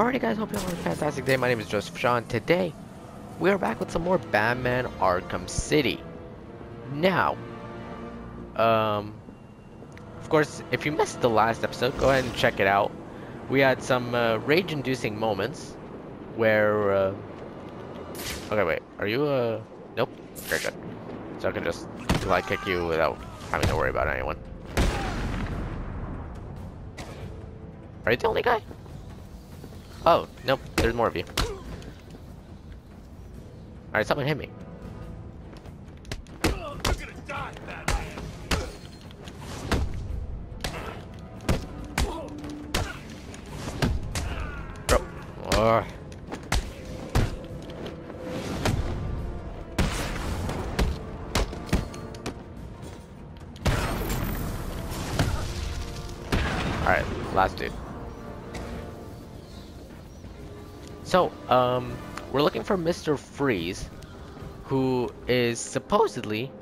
Alrighty guys, hope you're having a fantastic day. My name is Joseph Sean. Today, we are back with some more Batman Arkham City. Now, of course, if you missed the last episode, go ahead and check it out. We had some rage-inducing moments where, okay, wait, are you, nope, very good. So I can just glide kick you without having to worry about anyone. Are you the only guy? Oh, nope, there's more of you. Alright, someone hit me. Oh, you're gonna die, Batman. Bro. Oh. Alright, last dude. So, we're looking for Mr. Freeze, who is supposedly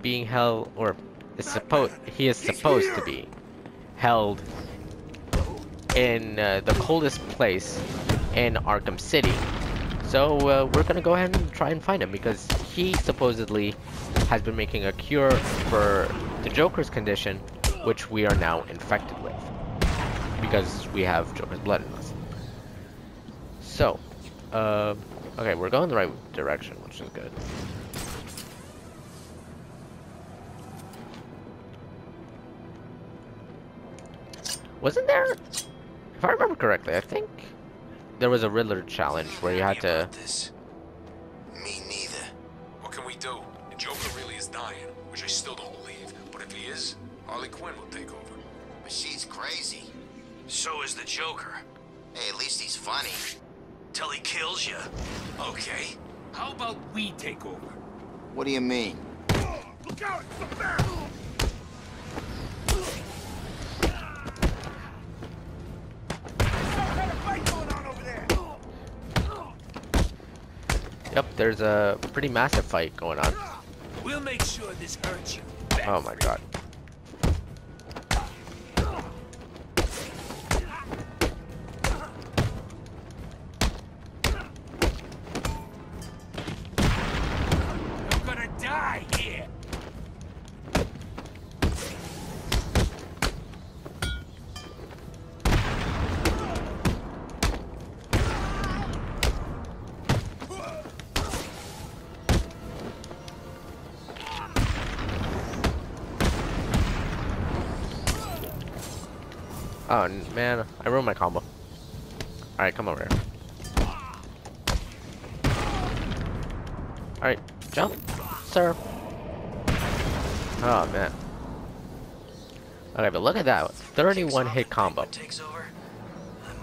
being held, or is supposed to be held in the coldest place in Arkham City. So we're gonna go ahead and try and find him, because he supposedly has been making a cure for the Joker's condition, which we are now infected with, because we have Joker's blood in us. So, okay, we're going the right direction, which is good. Wasn't there, if I remember correctly, I think there was a Riddler challenge where you had to... This. Me neither. What can we do? The Joker really is dying, which I still don't believe. But if he is, Harley Quinn will take over. But she's crazy. So is the Joker. Hey, at least he's funny. Till he kills you. Okay. How about we take over? What do you mean? Oh, look out! It's a bear! Yep, there's a pretty massive fight going on. We'll make sure this hurts you. Oh my god. Oh man, I ruined my combo. Alright, come over here. Alright, jump, sir. Oh man. Okay, but look at that. 31 hit combo.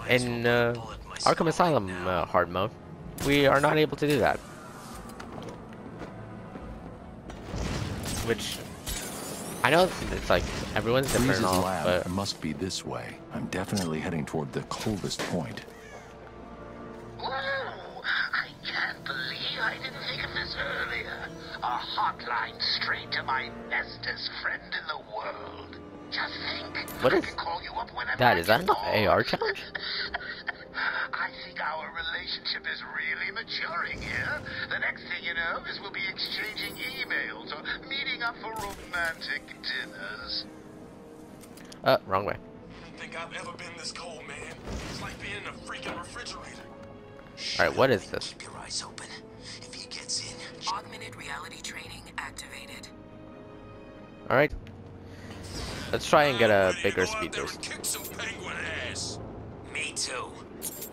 In Arkham Asylum hard mode, we are not able to do that. Which... I know it's like everyone's different and all, but... It must be this way. I'm definitely heading toward the coldest point. Whoa! I can't believe I didn't think of this earlier. A hotline straight to my bestest friend in the world. Just think, what is I can call you up whenever that? Is that an AR challenge? I think our relationship is really maturing here. The next thing you know is we'll be exchanging emails or meeting up for romantic dinners. Wrong way. I don't think I've ever been this cold, man. It's like being in a freaking refrigerator. Alright, what is this? Keep your eyes open. If he gets in, augmented reality training activated. Alright. Let's try and get a bigger speed boost. Kick some penguin ass. Me too.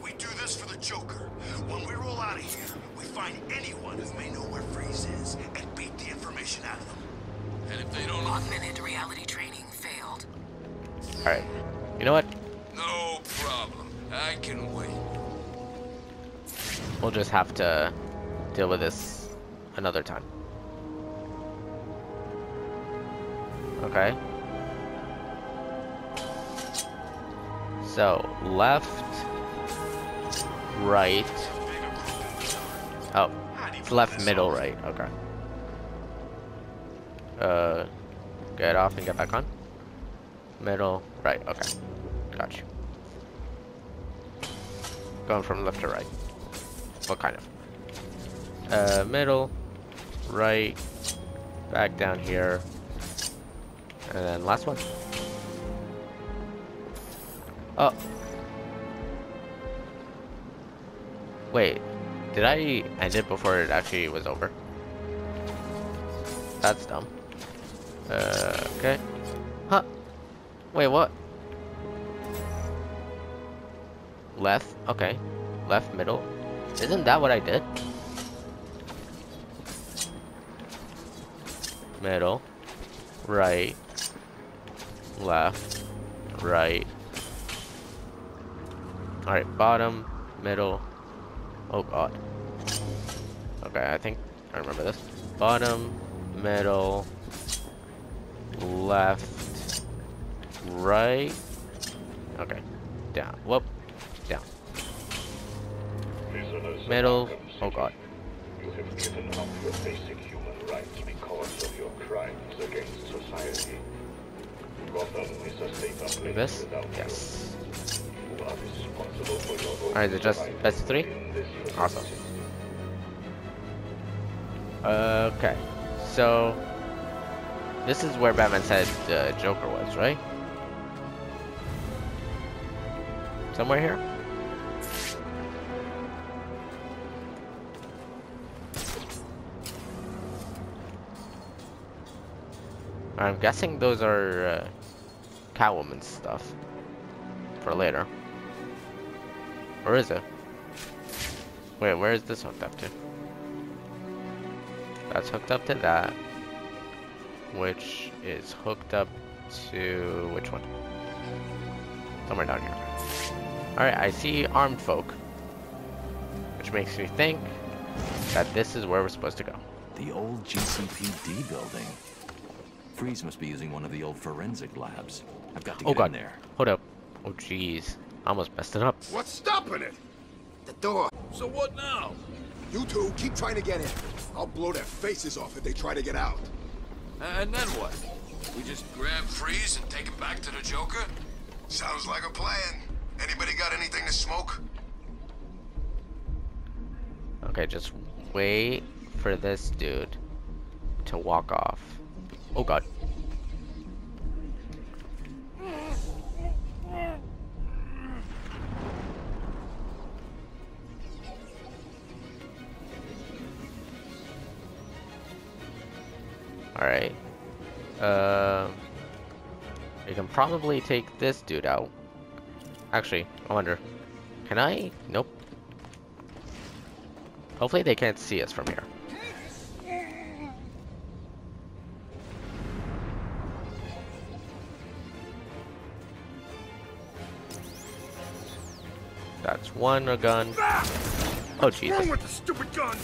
We do this for the Joker. When we roll out of here, we find anyone who may know where Freeze is and beat the information out of them. And if they don't... Augmented reality training failed. Alright. You know what? No problem. I can wait. We'll just have to deal with this another time. Okay. So, left... right. Oh, it's left, middle, right. Okay. Get off and get back on. Middle, right. Okay. Gotcha. Going from left to right. Well, kind of. Middle, right, back down here, and then last one. Oh. Wait, did I end it before it actually was over? That's dumb. Okay. Huh. Wait, what? Left? Okay. Left, middle. Isn't that what I did? Middle. Right. Left. Right. Alright, bottom. Middle. Oh god. Okay, I think I remember this. Bottom. Middle. Left. Right. Okay. Down. Whoop. Down. Middle. Oh god. You have given up your basic human rights because of your crimes against society. Gotham is a safer place without you. Yes. You are responsible for your own. Alright, that's three? Awesome. Okay. So this is where Batman said Joker was, right? Somewhere here? I'm guessing those are Catwoman's stuff for later. Or is it? Wait, where is this hooked up to? That's hooked up to that, which is hooked up to which one? Somewhere down here. Alright, I see armed folk, which makes me think that this is where we're supposed to go. The old GCPD building. Freeze must be using one of the old forensic labs. I've got to get in there. Hold up. Oh jeez. I almost messed it up. What's stopping it? The door. So what now? You two keep trying to get in. I'll blow their faces off if they try to get out. And then what? We just grab Freeze and take him back to the Joker? Sounds like a plan. Anybody got anything to smoke? Okay, just wait for this dude to walk off. Oh god. Alright. We can probably take this dude out. Actually, I wonder. Can I? Nope. Hopefully they can't see us from here. That's one gun. Oh jeez. What's wrong with the stupid gun?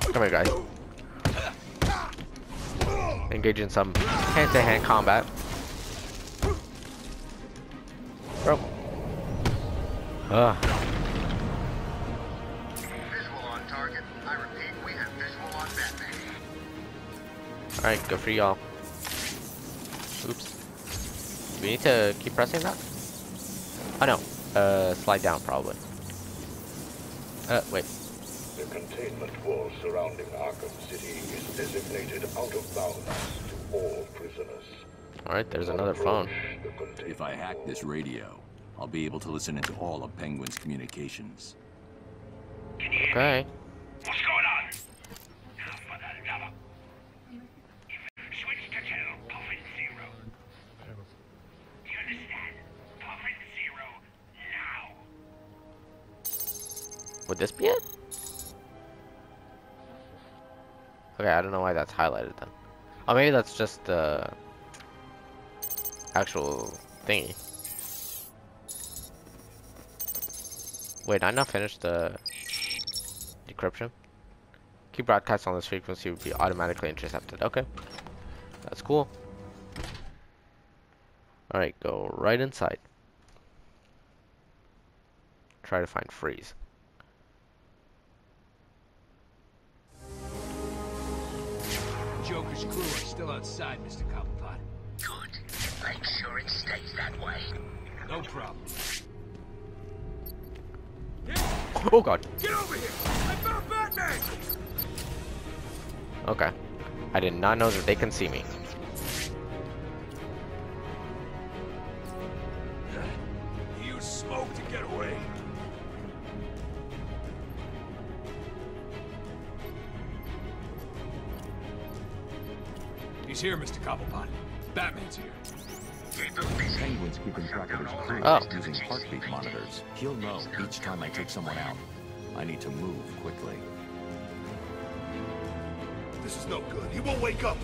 Come here, guys. Engage in some hand-to-hand combat. Bro. Visual on target. I repeat, we have visual on Batman. Alright, good for y'all. Oops. We need to keep pressing that? Oh no. Slide down probably. Wait. The containment wall surrounding Arkham City is designated out of bounds to all prisoners. Alright, there's another phone. If I hack this radio, I'll be able to listen into all of Penguin's communications. Okay. What's going on? Switch to channel Puffin Zero. You understand? Puffin Zero now. Would this be it? Okay, I don't know why that's highlighted then. Oh, maybe that's just the actual thingy. Wait, I not finished the decryption. Key broadcasts on this frequency would be automatically intercepted. Okay, that's cool. All right, go right inside. Try to find Freeze. Joker's crew are still outside, Mr. Cobblepot. Good. Make sure it stays that way. No problem. Oh god. Get over here! I found Batman! Okay. I did not know that they can see me. Use smoke to get away. He's here, Mr. Cobblepot. Batman's here. Penguin's keeping track of his crew using heartbeat monitors. He'll know each time I take someone out. I need to move quickly. This is no good. He won't wake up.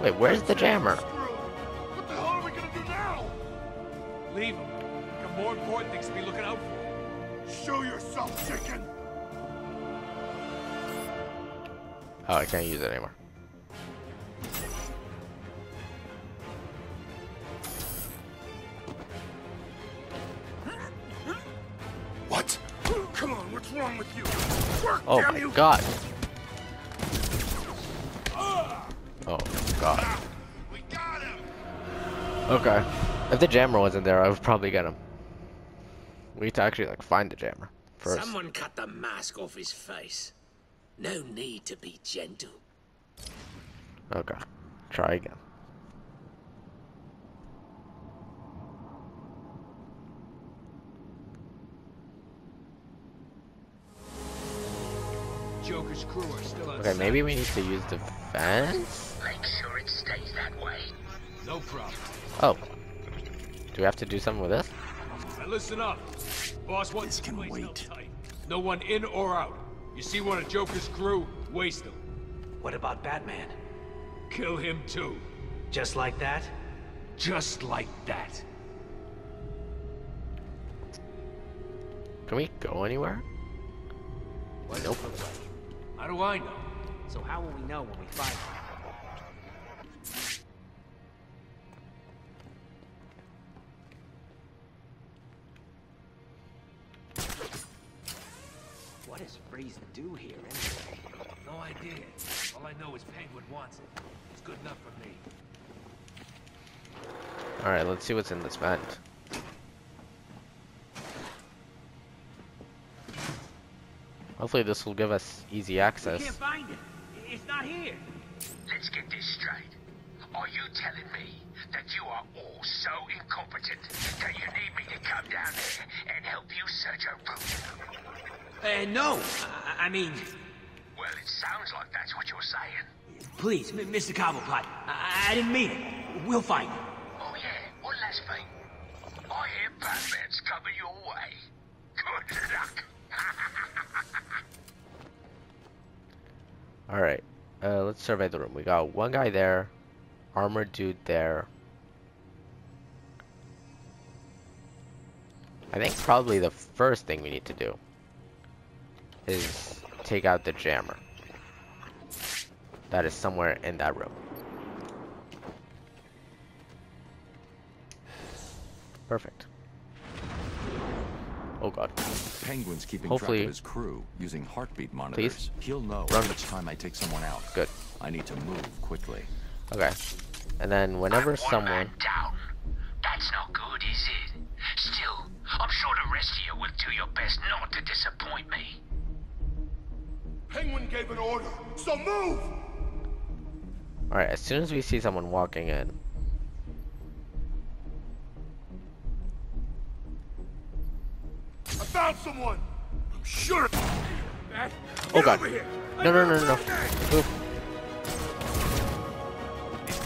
Wait, where's the jammer? What the hell are we gonna do now? Leave him. There are more important things to be looking out for. Show yourself, chicken! Oh, I can't use it anymore. What? Come on, what's wrong with you? Work, oh damn my you. God. Oh god. We got him. Okay. If the jammer wasn't there, I would probably get him. We need to actually like find the jammer first. Someone cut the mask off his face. No need to be gentle. Okay. Try again. Joker's crew are still outside. Okay, maybe we need to use the fence? Make sure it stays that way. No problem. Oh. Do we have to do something with this? Now listen up. Boss wants this can wait. No one in or out. You see one of Joker's crew, waste him. What about Batman? Kill him too. Just like that? Just like that. Can we go anywhere? What? Nope. How do I know? So how will we know when we find him? What does Freeze do here anyway? No idea. All I know is Penguin wants it. It's good enough for me. Alright, let's see what's in this vent. Hopefully this will give us easy access. We can't find it. It's not here. Let's get this straight. Are you telling me that you are all so incompetent that you need me to come down here and help you search a route? No, I mean... Well, it sounds like that's what you're saying. Please, Mr. Cobblepot, I didn't mean it. We'll find him. Oh yeah, one last thing. I hear Batman's coming your way. Good luck. Alright, let's survey the room. We got one guy there, armored dude there. I think probably the first thing we need to do is take out the jammer that is somewhere in that room. Perfect. Oh god. Penguin's keeping track of his crew using heartbeat monitors. He'll know each time I take someone out. Good. I need to move quickly. Okay. And then whenever someone down. That's not good, is it? Still, I'm sure the rest of you will do your best not to disappoint me. Penguin gave an order, so move! Alright, as soon as we see someone walking in, I found someone! I'm sure. Oh god. No.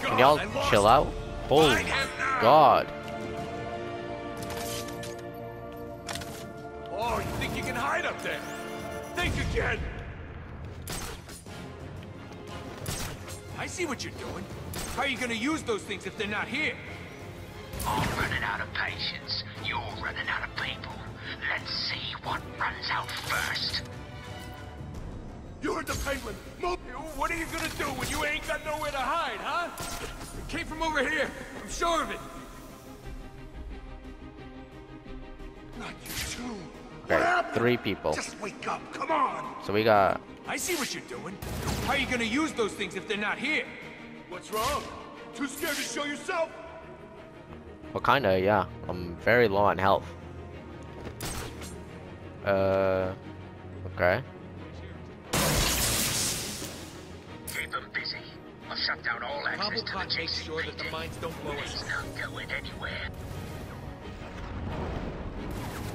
Can y'all chill out? Holy god. Oh, you think you can hide up there? Think again! I see what you're doing. How are you going to use those things if they're not here? I'm running out of patience. You're running out of people. Let's see what runs out first. You heard the Penguin. Move. What are you going to do when you ain't got nowhere to hide, huh? It came from over here. I'm sure of it. Not you two. Okay, three people. Just wake up. Come on. So we got... I see what you're doing. How are you going to use those things if they're not here? What's wrong? Too scared to show yourself? Well, kinda, yeah. I'm very low on health. Okay. Keep them busy. I'll shut down all access to the GCPD. Make sure that the mines don't blow us. He's not going anywhere.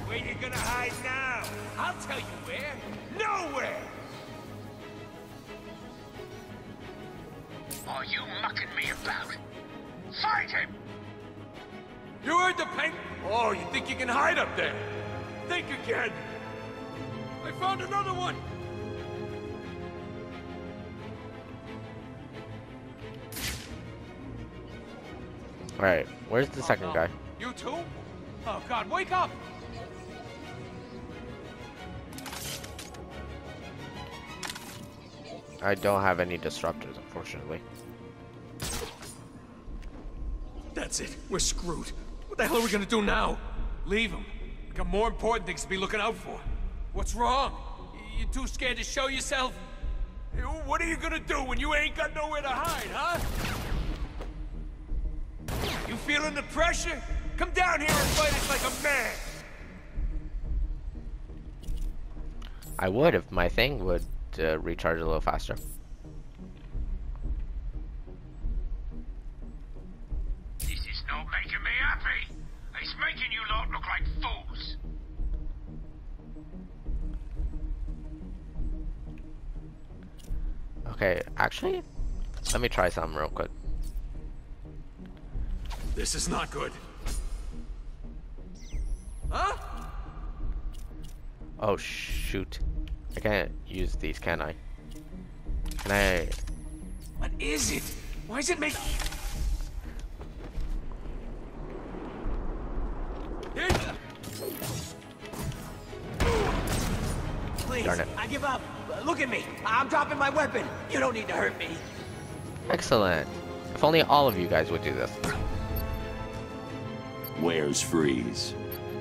Where you gonna hide now? I'll tell you where. Nowhere! Are you mucking me about? Fight him! You heard the pain? Oh, you think you can hide up there? Think again! I found another one! Alright, where's the second guy? You too? Oh god, wake up! I don't have any disruptors, unfortunately. That's it. We're screwed. What the hell are we gonna do now? Leave him. We got more important things to be looking out for. What's wrong? You too scared to show yourself? What are you gonna do when you ain't got nowhere to hide, huh? You feeling the pressure? Come down here and fight us like a man! I would if my thing would recharge a little faster. This is not making me happy. It's making you lot look like fools. Okay, actually, let me try something real quick. This is not good. Huh? Oh shoot. I can't use these, can I? Can I? What is it? Why is it making? Please, darn it. I give up. Look at me. I'm dropping my weapon. You don't need to hurt me. Excellent. If only all of you guys would do this. Where's Freeze?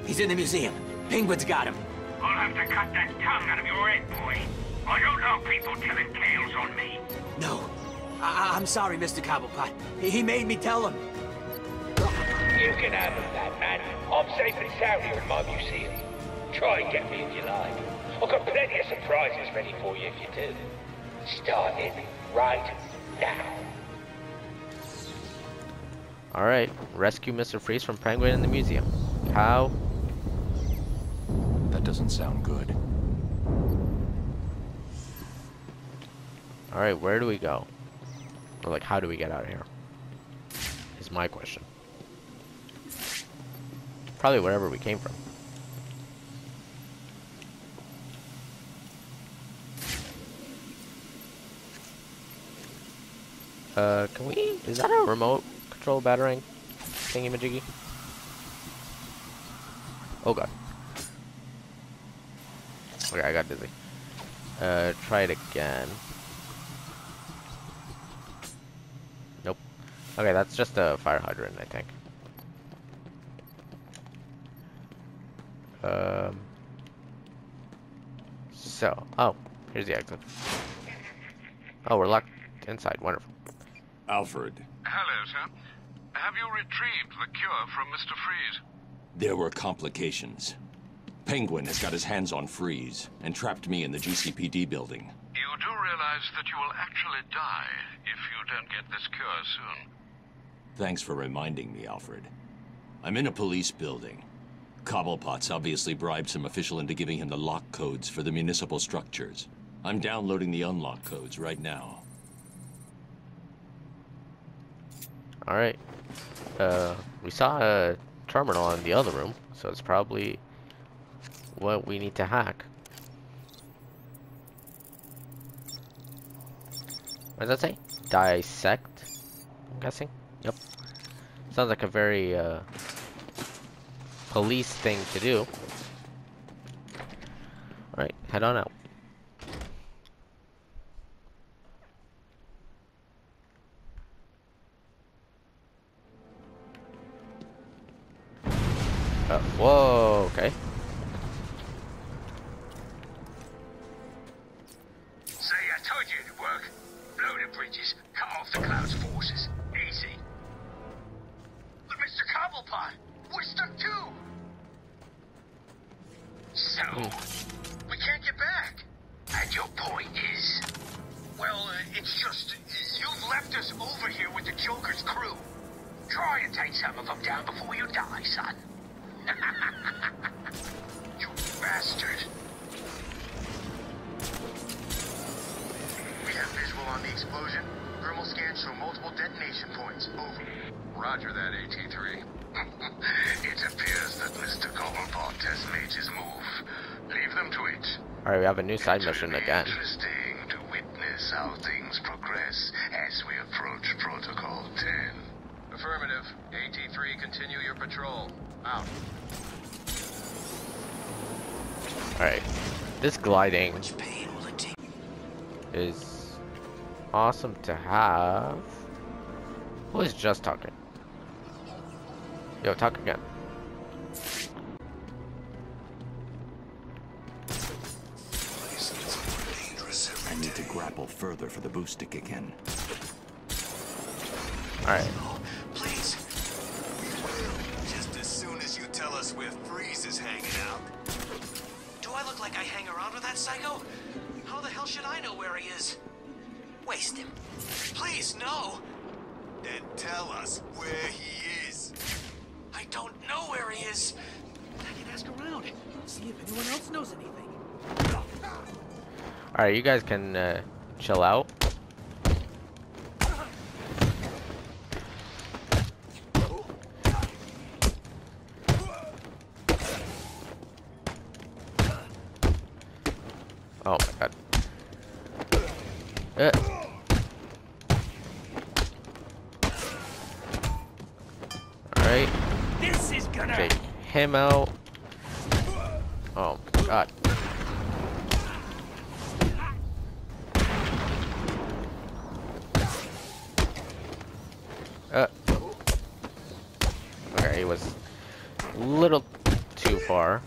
He's in the museum. Penguin's got him. I'll have to cut that tongue out of your head, boy. I don't know people telling tales on me. No. I'm sorry, Mr. Cobblepot. He made me tell him. You can have him, that man. I'm safe and sound here in my museum. Try and get me if you like. I've got plenty of surprises ready for you if you do. Start it right now. Alright. Rescue Mr. Freeze from Penguin in the museum. How? That doesn't sound good. All right, where do we go? Or like, how do we get out of here? Is my question. Probably wherever we came from. Can we? Is that a remote control batarang thingy-majiggy? Oh god. Okay, I got dizzy. Try it again. Nope. Okay, that's just a fire hydrant, I think. So, oh, here's the exit. Oh, we're locked inside. Wonderful. Alfred. Hello, sir. Have you retrieved the cure from Mr. Freeze? There were complications. Penguin has got his hands on Freeze and trapped me in the GCPD building. You do realize that you will actually die if you don't get this cure soon. Thanks for reminding me, Alfred. I'm in a police building. Cobblepot's obviously bribed some official into giving him the lock codes for the municipal structures. I'm downloading the unlock codes right now. Alright. We saw a terminal in the other room, so it's probably what we need to hack. What does that say? Dissect, I'm guessing. Yep. Sounds like a very police thing to do. Alright, head on out. Whoa, okay. Told you it'd work. Blow the bridges, cut off the cloud's forces. Easy. Joker's crew. Try and take some of them down before you die, son. You bastard. We have visual on the explosion. Thermal scans show multiple detonation points. Over. Roger that, AT3. It appears that Mr. Cobblepot has made his move. Leave them to it. Alright, we have a new side mission again. Interesting to witness how things progress as we approach protocol 10. Affirmative. AT3, continue your patrol. Out. Alright. This gliding is awesome to have. Who is just talking? Yo, talk again. I need to grapple further for the boost to kick in. Alright. Please. Just as soon as you tell us where Freeze is hanging out. Do I look like I hang around with that psycho? How the hell should I know where he is? Waste him. Please, no. Then tell us where he is. I don't know where he is. I can ask around. See if anyone else knows anything. Alright, you guys can chill out. Oh my god. Alright. This is gonna take him out. Oh my god. Alright, he was a little too far.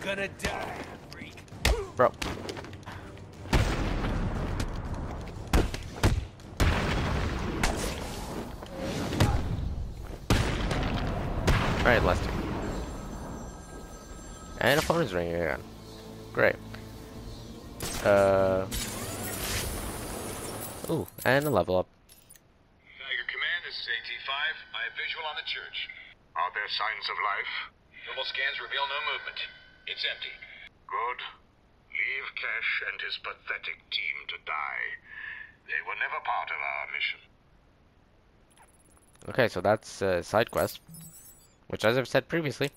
Gonna die, freak. Bro. Alright, last two. And the phone is ringing again. Great. Ooh, and a level up. Tiger Command, this is AT5. I have visual on the church. Are there signs of life? Thermal scans reveal no movement. It's empty. Good. Leave Cash and his pathetic team to die. They were never part of our mission. Okay, so that's side quest, which, as I've said previously,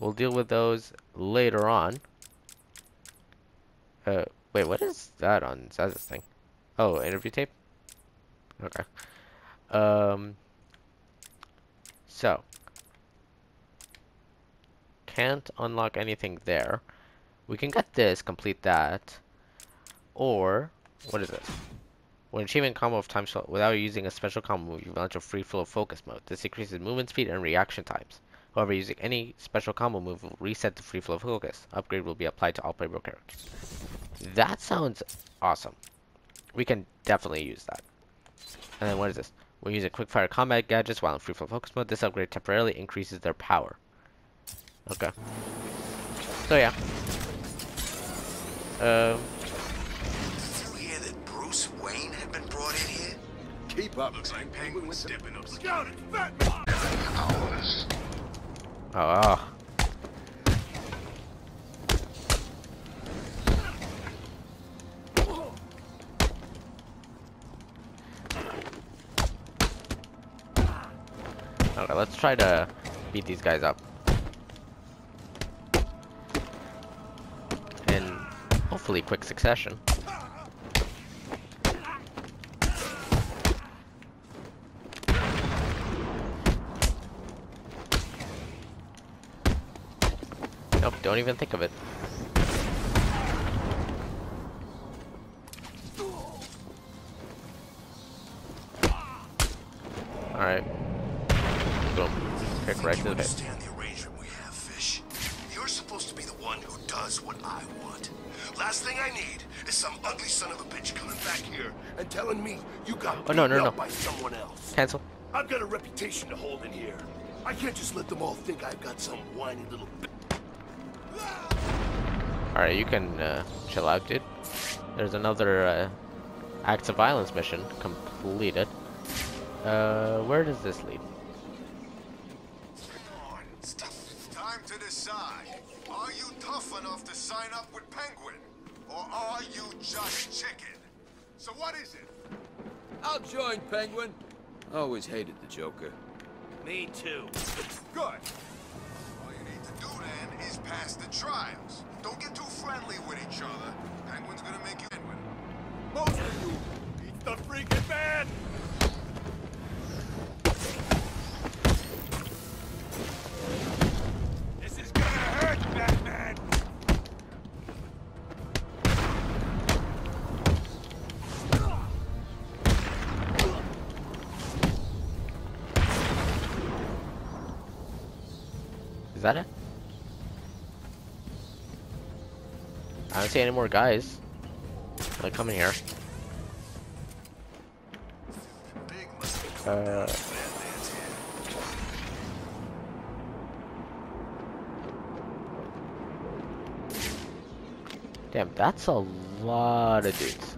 we'll deal with those later on. Wait, what is that on Zaz's thing? Oh, interview tape? Okay. So. Can't unlock anything there. We can get this, complete that, or what is this? When achieving combo of time slot without using a special combo move, you launch a free flow focus mode. This increases movement speed and reaction times. However, using any special combo move will reset the free flow focus. Upgrade will be applied to all playable characters. That sounds awesome. We can definitely use that. And then what is this? When using quick fire combat gadgets while in free flow focus mode, this upgrade temporarily increases their power. Okay. So yeah. Did you hear that Bruce Wayne had been brought in here? Keep up. Looks like Penguin's stepping up. Scout it, Batman! Oh. Okay, let's try to beat these guys up. Hopefully quick succession. Nope, don't even think of it. Alright. Boom. Pick right to the head. Last thing I need is some ugly son of a bitch coming back here and telling me you got beaten up by someone else. Cancel. I've got a reputation to hold in here. I can't just let them all think I've got some whiny little bitch. Alright, you can chill out, dude. There's another acts of violence mission completed. Where does this lead? Come on, it's time to decide. Are you tough enough to sign up with Penguin? Or are you just chicken? So what is it? I'll join Penguin. I always hated the Joker. Me too. Good. All you need to do then is pass the trials. Don't get too friendly with each other. Penguin's gonna make you Penguin. Most of you beat the freaking man! This is gonna hurt, Batman! Is that it? I don't see any more guys like coming here. Damn, that's a lot of dudes.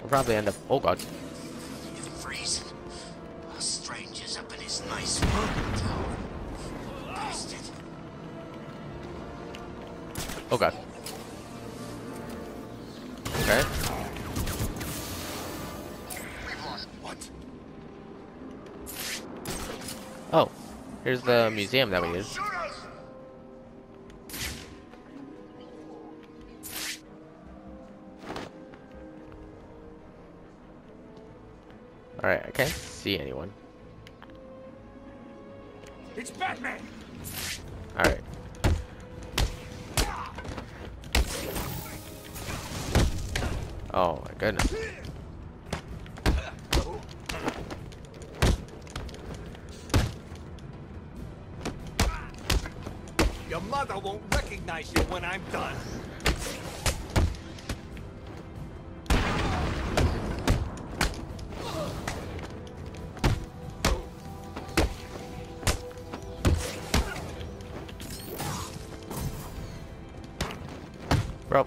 We'll probably end up. Oh god. Mr. Freeze. A stranger's up in his nice world tower. Bastard. Oh god. Okay. What? Oh, here's the museum that we used. Alright, I can't see anyone. It's Batman! Alright. Oh my goodness. Your mother won't recognize you when I'm done. Bro,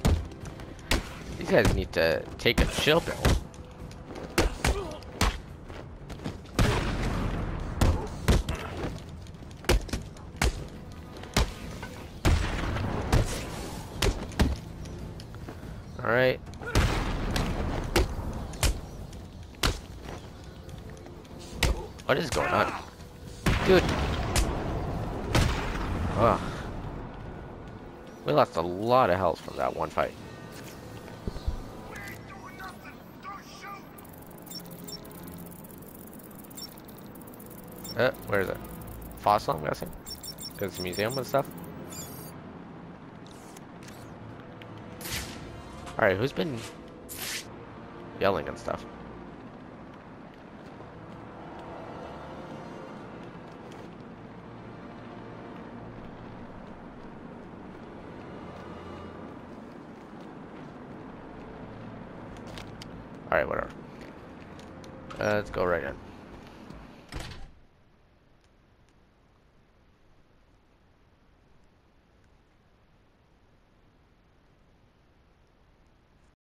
these guys need to take a chill pill. All right. What is going on? Dude. Ugh. We lost a lot of health from that one fight. We ain't doing nothing. Don't shoot. Where is it? Fossil, I'm guessing. Because it's a museum and stuff. Alright, who's been yelling and stuff? Alright, whatever. Let's go right in.